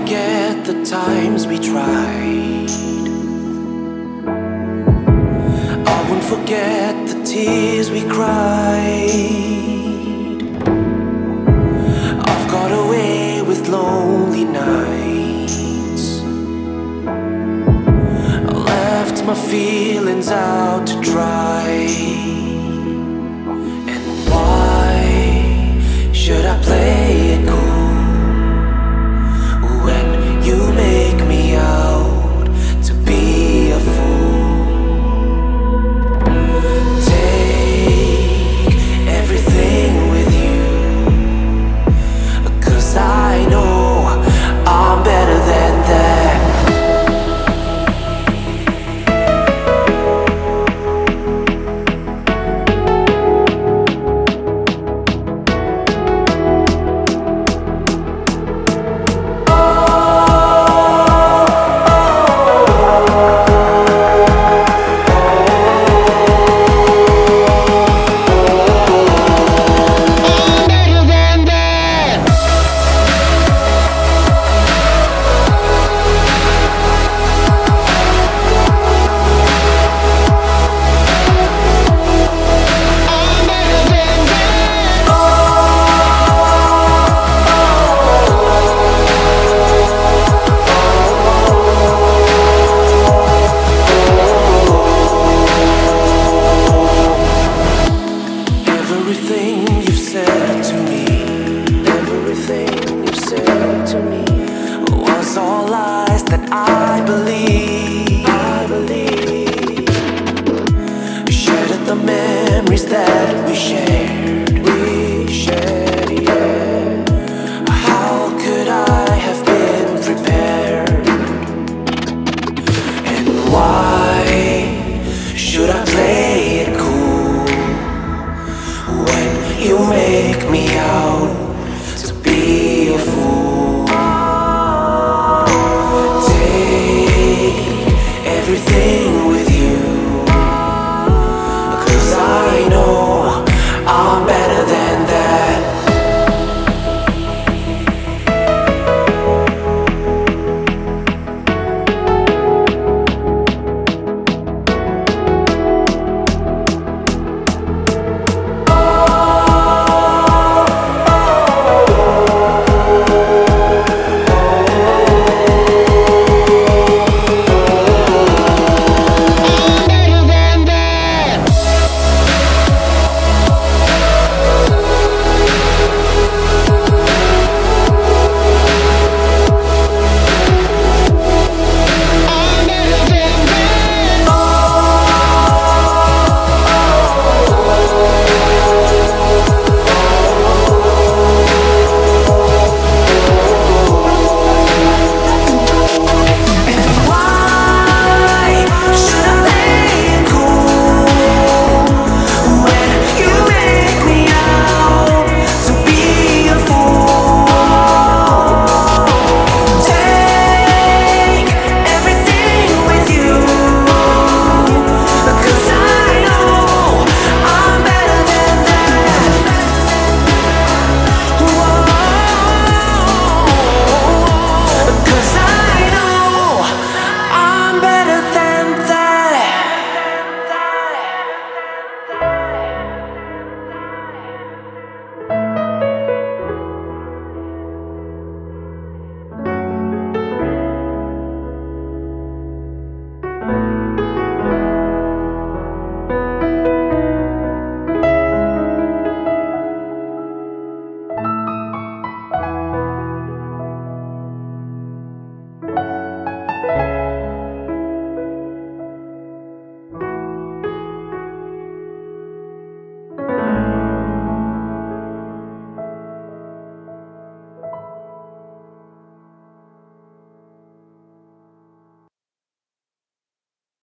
forget the times we tried. I won't forget the tears we cried. I've got away with lonely nights. I left my feelings out to dry. Should I play it cool when you make me out to be a fool? Take everything with you, 'cause I know I'm better than that. I believe. Shared at the memories that we shared.